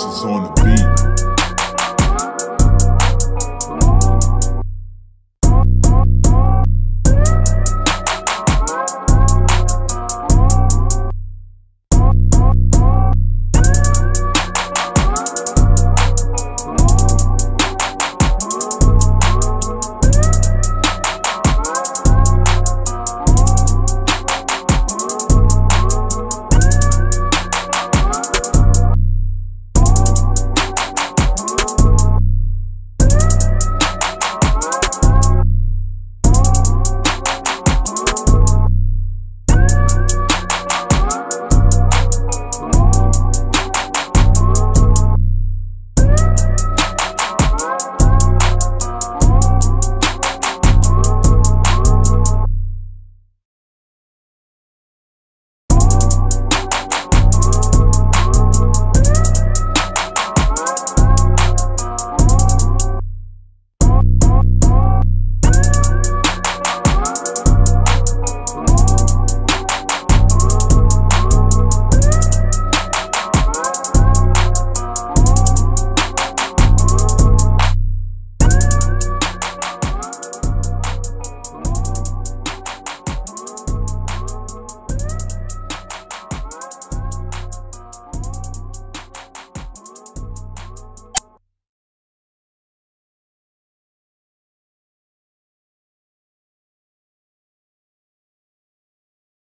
Iamdices on the beat.